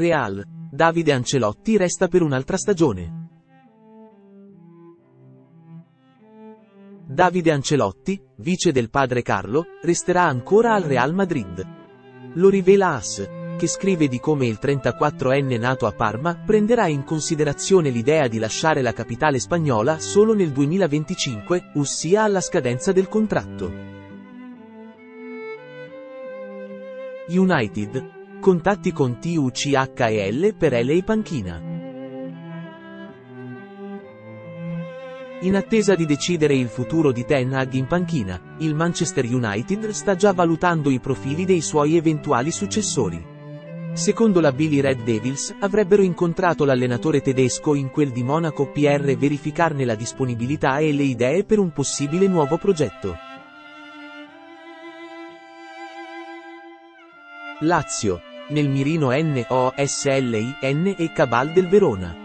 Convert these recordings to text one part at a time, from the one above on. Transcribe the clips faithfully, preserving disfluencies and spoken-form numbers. Real, Davide Ancelotti resta per un'altra stagione. Davide Ancelotti, vice del padre Carlo, resterà ancora al Real Madrid. Lo rivela As, che scrive di come il trentaquattrenne nato a Parma prenderà in considerazione l'idea di lasciare la capitale spagnola solo nel duemilaventicinque, ossia alla scadenza del contratto. United, contatti con Tuchel per L A panchina. In attesa di decidere il futuro di Ten Hag in panchina, il Manchester United sta già valutando i profili dei suoi eventuali successori. Secondo la Billy Red Devils, avrebbero incontrato l'allenatore tedesco in quel di Monaco per verificarne la disponibilità e le idee per un possibile nuovo progetto. Lazio, nel mirino Noslen e Cabal del Verona.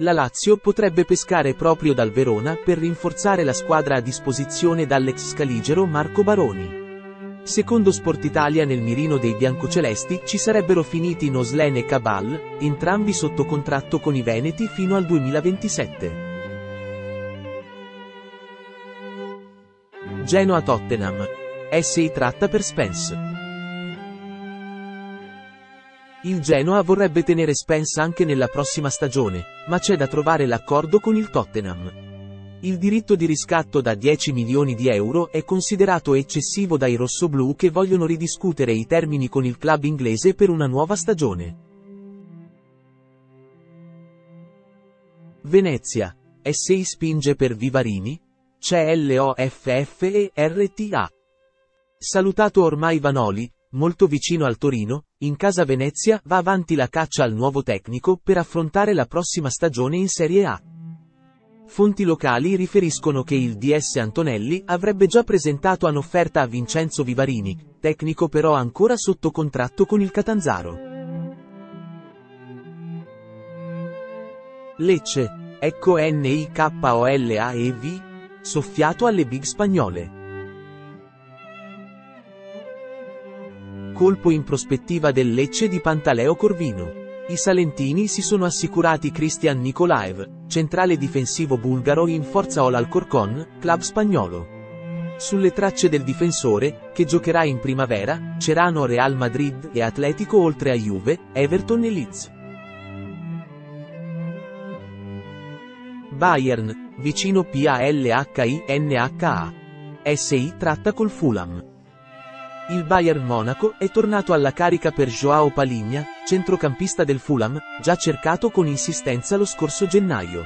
La Lazio potrebbe pescare proprio dal Verona per rinforzare la squadra a disposizione dall'ex scaligero Marco Baroni. Secondo Sportitalia, nel mirino dei biancocelesti ci sarebbero finiti Noslen e Cabal, entrambi sotto contratto con i veneti fino al duemilaventisette. Genoa Tottenham. S I tratta per Spence. Il Genoa vorrebbe tenere Spence anche nella prossima stagione, ma c'è da trovare l'accordo con il Tottenham. Il diritto di riscatto da dieci milioni di euro è considerato eccessivo dai rossoblù, che vogliono ridiscutere i termini con il club inglese per una nuova stagione. Venezia, S I spinge per Vivarini, C L O F F E R T A. Salutato ormai Vanoli, molto vicino al Torino, in casa Venezia va avanti la caccia al nuovo tecnico per affrontare la prossima stagione in Serie A. Fonti locali riferiscono che il D S Antonelli avrebbe già presentato un'offerta a Vincenzo Vivarini, tecnico però ancora sotto contratto con il Catanzaro. Lecce, ecco N I K O L A E V, soffiato alle big spagnole. Colpo in prospettiva del Lecce di Pantaleo Corvino. I salentini si sono assicurati Christian Nikolaev, centrale difensivo bulgaro in forza all'Alcorcon, club spagnolo. Sulle tracce del difensore, che giocherà in primavera, c'erano Real Madrid e Atletico, oltre a Juve, Everton e Leeds. Bayern, vicino P A L H I N H A. S I tratta col Fulham. Il Bayern Monaco è tornato alla carica per João Palinha, centrocampista del Fulham, già cercato con insistenza lo scorso gennaio.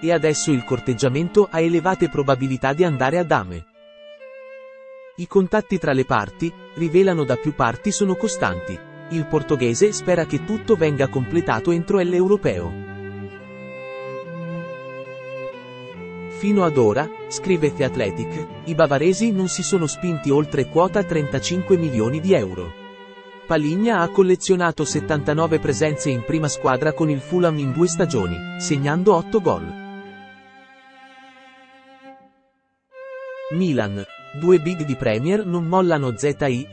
E adesso il corteggiamento ha elevate probabilità di andare a dame. I contatti tra le parti, rivelano da più parti, sono costanti. Il portoghese spera che tutto venga completato entro l'Europeo. Fino ad ora, scrive The Athletic, i bavaresi non si sono spinti oltre quota trentacinque milioni di euro. Palinha ha collezionato settantanove presenze in prima squadra con il Fulham in due stagioni, segnando otto gol. Milan, due big di Premier non mollano Zirkzee.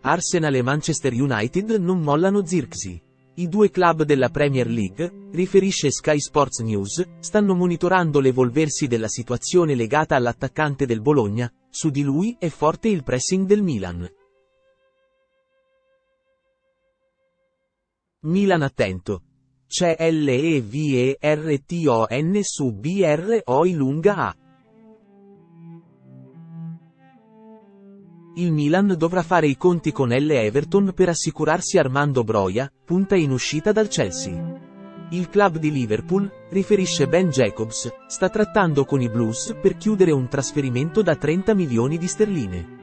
Arsenal e Manchester United non mollano Zirkzee. I due club della Premier League, riferisce Sky Sports News, stanno monitorando l'evolversi della situazione legata all'attaccante del Bologna, su di lui è forte il pressing del Milan. Milan attento. C'è Leverton su Broi lunga A. Il Milan dovrà fare i conti con l'Everton per assicurarsi Armando Broja, punta in uscita dal Chelsea. Il club di Liverpool, riferisce Ben Jacobs, sta trattando con i Blues per chiudere un trasferimento da trenta milioni di sterline.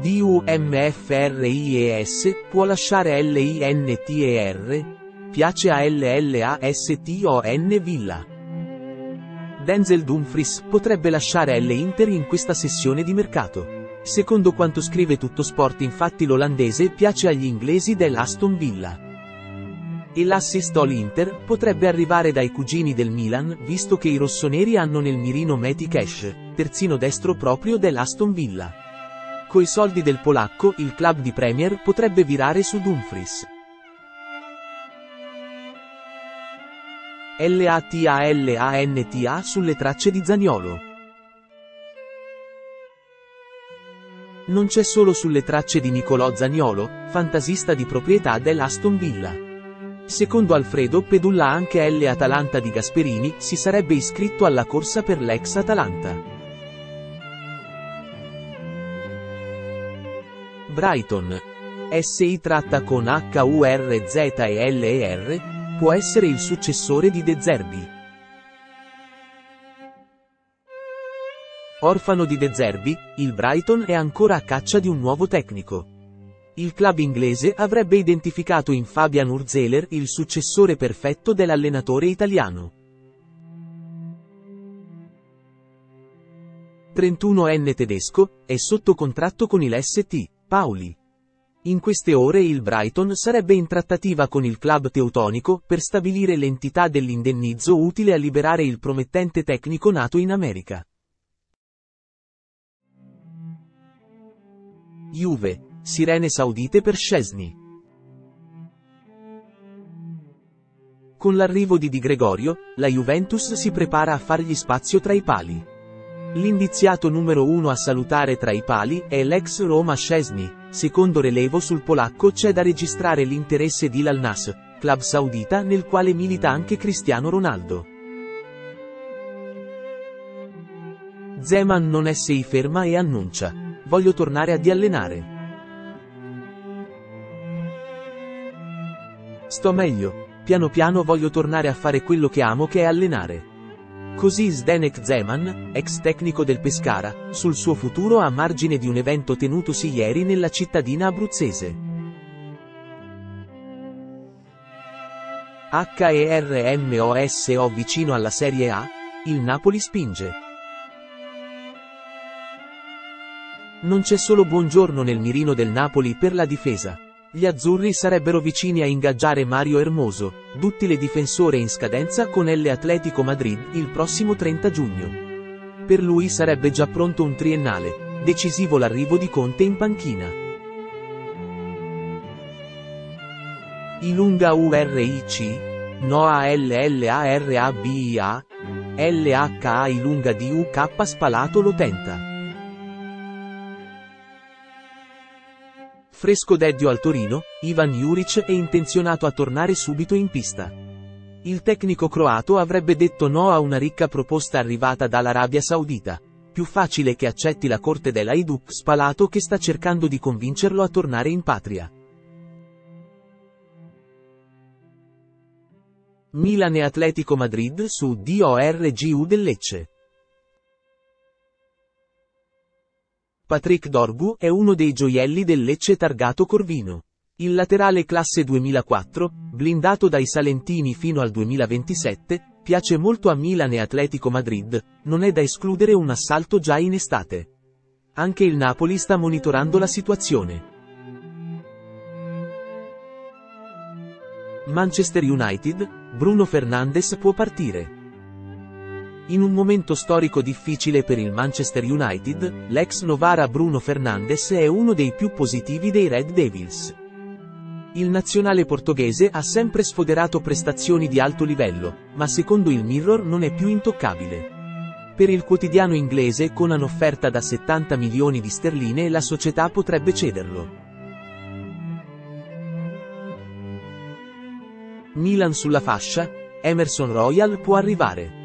D U M F R I E S può lasciare L I N T E R, piace a L L A S T O N Villa. Denzel Dumfries potrebbe lasciare l'Inter in questa sessione di mercato. Secondo quanto scrive Tuttosport, infatti, l'olandese piace agli inglesi dell'Aston Villa. e l'assist all'Inter potrebbe arrivare dai cugini del Milan, visto che i rossoneri hanno nel mirino Matty Cash, terzino destro proprio dell'Aston Villa. Coi soldi del polacco, il club di Premier potrebbe virare su Dumfries. L A T A L A N T A sulle tracce di Zaniolo. Non c'è solo sulle tracce di Nicolò Zaniolo, fantasista di proprietà dell'Aston Villa. Secondo Alfredo Pedulla anche l'Atalanta di Gasperini si sarebbe iscritto alla corsa per l'ex Atalanta. Brighton. S I tratta con H U R Z E L E R. Può essere il successore di De Zerbi. Orfano di De Zerbi, il Brighton è ancora a caccia di un nuovo tecnico. Il club inglese avrebbe identificato in Fabian Urzeler il successore perfetto dell'allenatore italiano. trentunovenne tedesco, è sotto contratto con il S T, Pauli. In queste ore il Brighton sarebbe in trattativa con il club teutonico per stabilire l'entità dell'indennizzo utile a liberare il promettente tecnico nato in America. Juve, sirene saudite per Szczesny. Con l'arrivo di Di Gregorio, la Juventus si prepara a fargli spazio tra i pali. L'indiziato numero uno a salutare tra i pali è l'ex Roma Szczesny, secondo relevo sul polacco c'è da registrare l'interesse di l'Al-Nas, club saudita nel quale milita anche Cristiano Ronaldo. Zeman non si ferma e annuncia: voglio tornare ad allenare. Sto meglio, piano piano voglio tornare a fare quello che amo, che è allenare. Così Zdenek Zeman, ex tecnico del Pescara, sul suo futuro a margine di un evento tenutosi ieri nella cittadina abruzzese. H E R M O S O vicino alla Serie A, il Napoli spinge. Non c'è solo buongiorno nel mirino del Napoli per la difesa. Gli azzurri sarebbero vicini a ingaggiare Mario Hermoso, duttile difensore in scadenza con l'Atletico Madrid il prossimo trenta giugno. Per lui sarebbe già pronto un triennale, decisivo l'arrivo di Conte in panchina. Ilunga U R I C, N O A L L A R A B I A, L H A Ilunga D U K Spalato lo tenta. Fresco d'Edio al Torino, Ivan Juric è intenzionato a tornare subito in pista. Il tecnico croato avrebbe detto no a una ricca proposta arrivata dall'Arabia Saudita. Più facile che accetti la corte dell'Aiduk Spalato, che sta cercando di convincerlo a tornare in patria. Milan e Atletico Madrid su D O R G U del Lecce. Patrick Dorgu è uno dei gioielli del Lecce targato Corvino. Il laterale classe duemilaquattro, blindato dai salentini fino al duemilaventisette, piace molto a Milan e Atletico Madrid, non è da escludere un assalto già in estate. Anche il Napoli sta monitorando la situazione. Manchester United, Bruno Fernandes può partire. In un momento storico difficile per il Manchester United, l'ex Novara Bruno Fernandes è uno dei più positivi dei Red Devils. Il nazionale portoghese ha sempre sfoderato prestazioni di alto livello, ma secondo il Mirror non è più intoccabile. Per il quotidiano inglese, con un'offerta da settanta milioni di sterline, la società potrebbe cederlo. Milan sulla fascia, Emerson Royal può arrivare.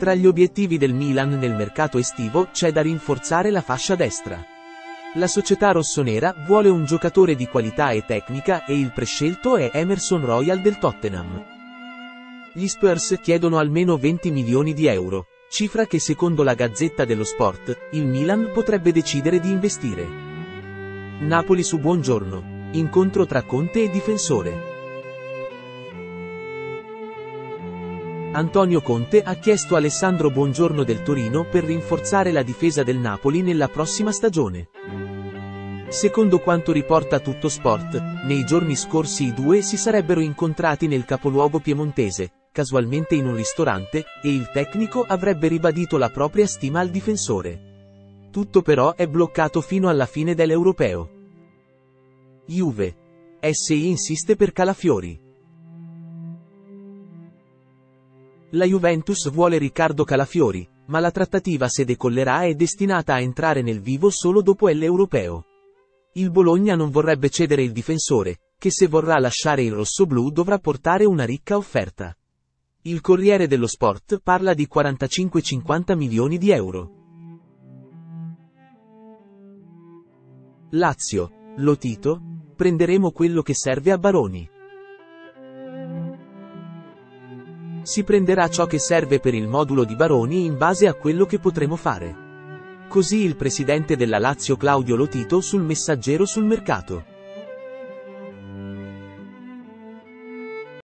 Tra gli obiettivi del Milan nel mercato estivo c'è da rinforzare la fascia destra. La società rossonera vuole un giocatore di qualità e tecnica e il prescelto è Emerson Royal del Tottenham. Gli Spurs chiedono almeno venti milioni di euro, cifra che secondo la Gazzetta dello Sport, il Milan potrebbe decidere di investire. Napoli su buongiorno, incontro tra Conte e difensore. Antonio Conte ha chiesto Alessandro Buongiorno del Torino per rinforzare la difesa del Napoli nella prossima stagione. Secondo quanto riporta Tutto Sport, nei giorni scorsi i due si sarebbero incontrati nel capoluogo piemontese, casualmente in un ristorante, e il tecnico avrebbe ribadito la propria stima al difensore. Tutto però è bloccato fino alla fine dell'Europeo. Juve. S I insiste per Calafiori. La Juventus vuole Riccardo Calafiori, ma la trattativa, se decollerà, è destinata a entrare nel vivo solo dopo l'Europeo. Il Bologna non vorrebbe cedere il difensore, che se vorrà lasciare il rossoblù dovrà portare una ricca offerta. Il Corriere dello Sport parla di quarantacinque cinquanta milioni di euro. Lazio, Lotito, prenderemo quello che serve a Baroni. Si prenderà ciò che serve per il modulo di Baroni in base a quello che potremo fare. Così il presidente della Lazio Claudio Lotito sul Messaggero sul mercato.